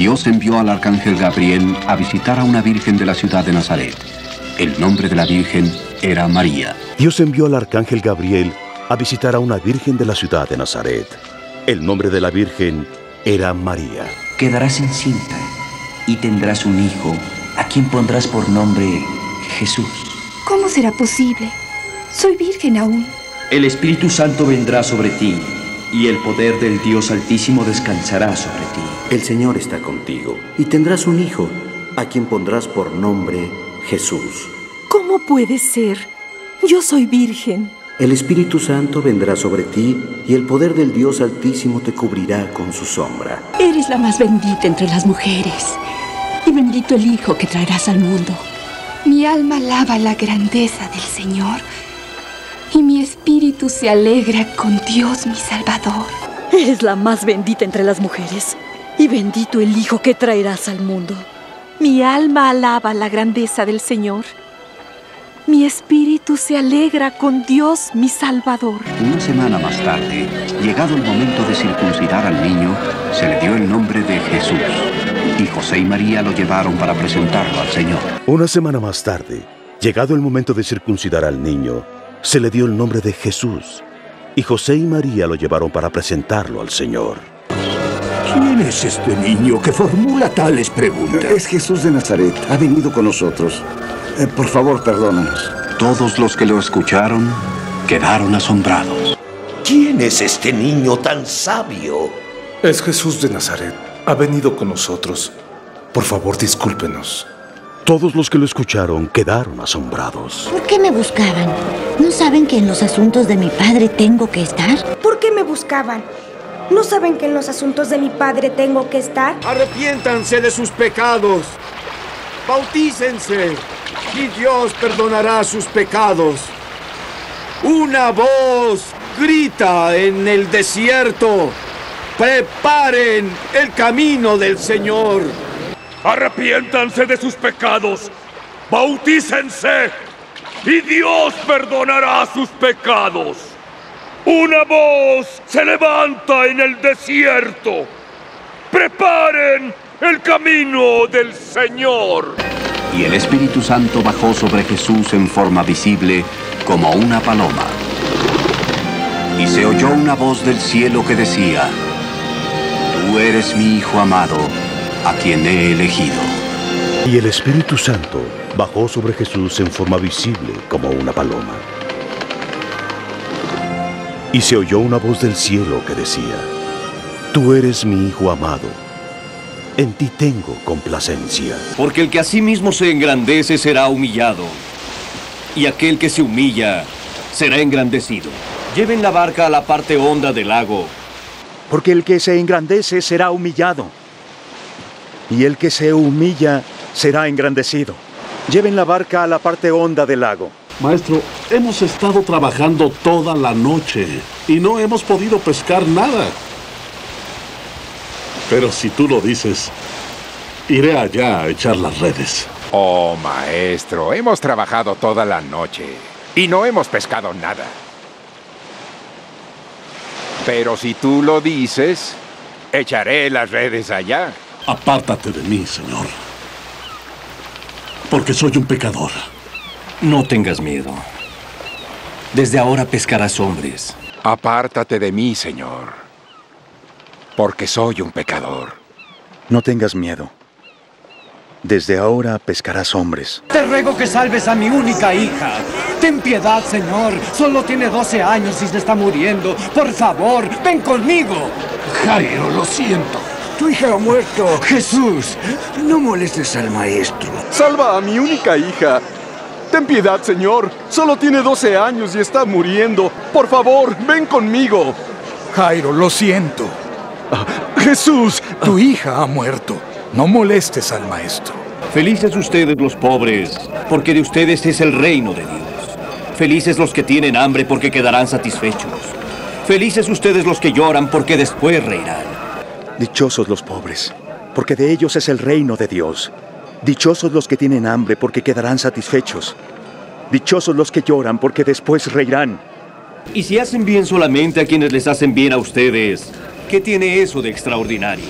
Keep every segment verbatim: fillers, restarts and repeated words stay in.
Dios envió al arcángel Gabriel a visitar a una virgen de la ciudad de Nazaret. El nombre de la virgen era María. Dios envió al arcángel Gabriel a visitar a una virgen de la ciudad de Nazaret. El nombre de la virgen era María. Quedarás encinta y tendrás un hijo, a quien pondrás por nombre Jesús. ¿Cómo será posible? Soy virgen aún. El Espíritu Santo vendrá sobre ti, y el poder del Dios Altísimo descansará sobre ti. El Señor está contigo, y tendrás un hijo, a quien pondrás por nombre Jesús. ¿Cómo puede ser? Yo soy virgen. El Espíritu Santo vendrá sobre ti, y el poder del Dios Altísimo te cubrirá con su sombra. Eres la más bendita entre las mujeres, y bendito el Hijo que traerás al mundo. Mi alma alaba la grandeza del Señor, y mi espíritu se alegra con Dios mi Salvador. Eres la más bendita entre las mujeres, y bendito el Hijo que traerás al mundo. Mi alma alaba la grandeza del Señor. Mi espíritu se alegra con Dios, mi Salvador. Una semana más tarde, llegado el momento de circuncidar al niño, se le dio el nombre de Jesús. Y José y María lo llevaron para presentarlo al Señor. Una semana más tarde, llegado el momento de circuncidar al niño, se le dio el nombre de Jesús. Y José y María lo llevaron para presentarlo al Señor. ¿Quién es este niño que formula tales preguntas? Es Jesús de Nazaret. Ha venido con nosotros. Eh, por favor, perdónanos. Todos los que lo escucharon quedaron asombrados. ¿Quién es este niño tan sabio? Es Jesús de Nazaret. Ha venido con nosotros. Por favor, discúlpenos. Todos los que lo escucharon quedaron asombrados. ¿Por qué me buscaban? ¿No saben que en los asuntos de mi padre tengo que estar? ¿Por qué me buscaban? ¿No saben que en los asuntos de mi padre tengo que estar? Arrepiéntanse de sus pecados. Bautícense. Y Dios perdonará sus pecados. Una voz grita en el desierto: preparen el camino del Señor. Arrepiéntanse de sus pecados. Bautícense. Y Dios perdonará sus pecados. Una voz se levanta en el desierto: preparen el camino del Señor. Y el Espíritu Santo bajó sobre Jesús en forma visible, como una paloma. Y se oyó una voz del cielo que decía: tú eres mi Hijo amado, a quien he elegido. Y el Espíritu Santo bajó sobre Jesús en forma visible, como una paloma. Y se oyó una voz del cielo que decía: tú eres mi Hijo amado, en ti tengo complacencia. Porque el que a sí mismo se engrandece será humillado, y aquel que se humilla será engrandecido. Lleven la barca a la parte honda del lago. Porque el que se engrandece será humillado, y el que se humilla será engrandecido. Lleven la barca a la parte honda del lago. Maestro, hemos estado trabajando toda la noche y no hemos podido pescar nada. Pero si tú lo dices, iré allá a echar las redes. Oh, maestro, hemos trabajado toda la noche y no hemos pescado nada. Pero si tú lo dices, echaré las redes allá. Apártate de mí, Señor, porque soy un pecador. No tengas miedo. Desde ahora pescarás hombres. Apártate de mí, Señor, porque soy un pecador. No tengas miedo. Desde ahora pescarás hombres. Te ruego que salves a mi única hija. Ten piedad, Señor. Solo tiene doce años y se está muriendo. Por favor, ven conmigo. Jairo, lo siento. Tu hija ha muerto. Jesús, no molestes al maestro. Salva a mi única hija. Ten piedad, Señor. Solo tiene doce años y está muriendo. Por favor, ven conmigo. Jairo, lo siento. Ah, Jesús, tu hija ha muerto. No molestes al maestro. Felices ustedes los pobres, porque de ustedes es el reino de Dios. Felices los que tienen hambre, porque quedarán satisfechos. Felices ustedes los que lloran, porque después reirán. Dichosos los pobres, porque de ellos es el reino de Dios. Dichosos los que tienen hambre, porque quedarán satisfechos. Dichosos los que lloran, porque después reirán. Y si hacen bien solamente a quienes les hacen bien a ustedes, ¿qué tiene eso de extraordinario?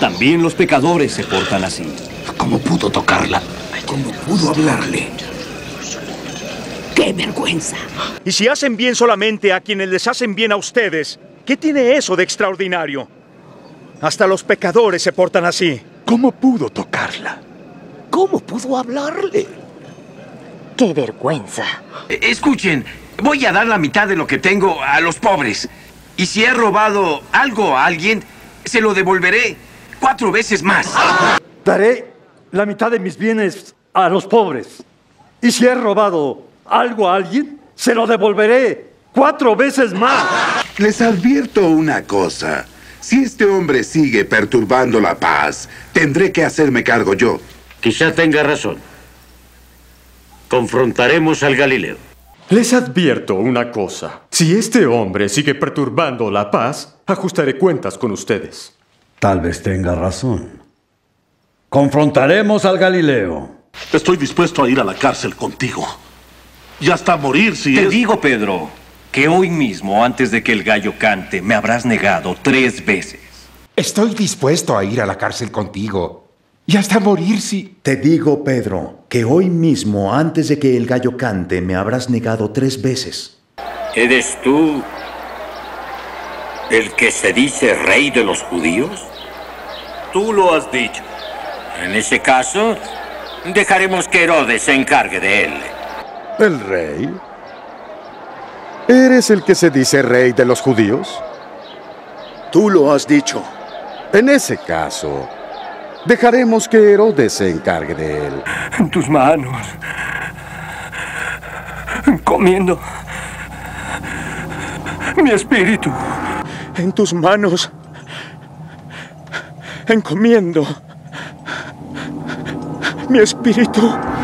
También los pecadores se portan así. ¿Cómo pudo tocarla? ¿Cómo pudo hablarle? ¡Qué vergüenza! Y si hacen bien solamente a quienes les hacen bien a ustedes, ¿qué tiene eso de extraordinario? Hasta los pecadores se portan así. ¿Cómo pudo tocarla? ¿Cómo pudo hablarle? ¡Qué vergüenza! Escuchen, voy a dar la mitad de lo que tengo a los pobres. Y si he robado algo a alguien, se lo devolveré cuatro veces más. Daré la mitad de mis bienes a los pobres. Y si he robado algo a alguien, se lo devolveré cuatro veces más. Les advierto una cosa. Si este hombre sigue perturbando la paz, tendré que hacerme cargo yo. Quizá tenga razón. Confrontaremos al Galileo. Les advierto una cosa. Si este hombre sigue perturbando la paz, ajustaré cuentas con ustedes. Tal vez tenga razón. Confrontaremos al Galileo. Estoy dispuesto a ir a la cárcel contigo. Y hasta morir si es... Te digo, Pedro, que hoy mismo, antes de que el gallo cante, me habrás negado tres veces. Estoy dispuesto a ir a la cárcel contigo. Y hasta morir si... Te digo, Pedro, que hoy mismo, antes de que el gallo cante, me habrás negado tres veces. ¿Eres tú el que se dice rey de los judíos? Tú lo has dicho. En ese caso, dejaremos que Herodes se encargue de él. ¿El rey? ¿Eres el que se dice rey de los judíos? Tú lo has dicho. En ese caso, dejaremos que Herodes se encargue de él. En tus manos, comiendo mi espíritu. En tus manos, encomiendo mi espíritu.